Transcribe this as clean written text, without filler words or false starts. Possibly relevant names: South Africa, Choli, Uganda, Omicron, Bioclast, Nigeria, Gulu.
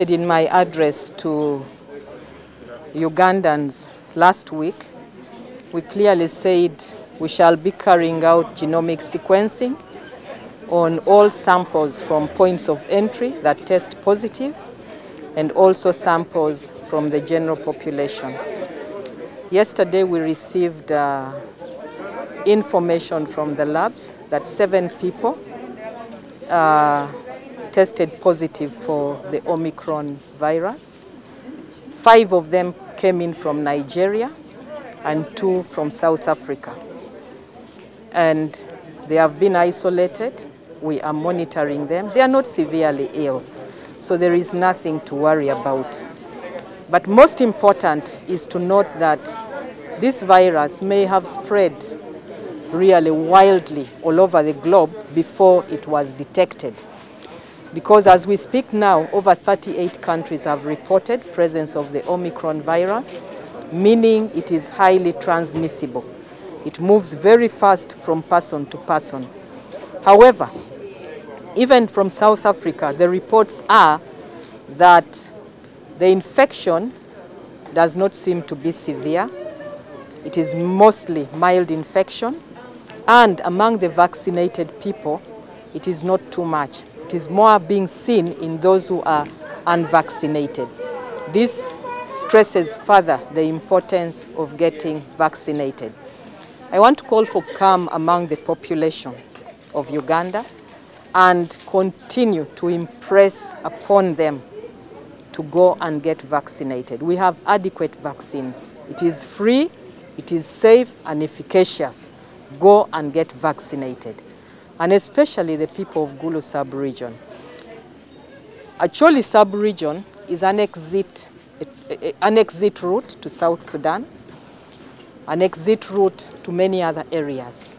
In my address to Ugandans last week, we clearly said we shall be carrying out genomic sequencing on all samples from points of entry that test positive and also samples from the general population. Yesterday we received information from the labs that 7 people tested positive for the Omicron virus. 5 of them came in from Nigeria and 2 from South Africa. And they have been isolated. We are monitoring them. They are not severely ill, so there is nothing to worry about. But most important is to note that this virus may have spread really wildly all over the globe before it was detected. Because as we speak now, over 38 countries have reported presence of the Omicron virus, meaning it is highly transmissible. It moves very fast from person to person. However, even from South Africa, the reports are that the infection does not seem to be severe. It is mostly mild infection, and among the vaccinated people, it is not too much. It is more being seen in those who are unvaccinated. This stresses further the importance of getting vaccinated. I want to call for calm among the population of Uganda and continue to impress upon them to go and get vaccinated. We have adequate vaccines. It is free, it is safe and efficacious. Go and get vaccinated. And especially the people of Gulu sub-region. Choli sub-region is an exit route to South Sudan, an exit route to many other areas.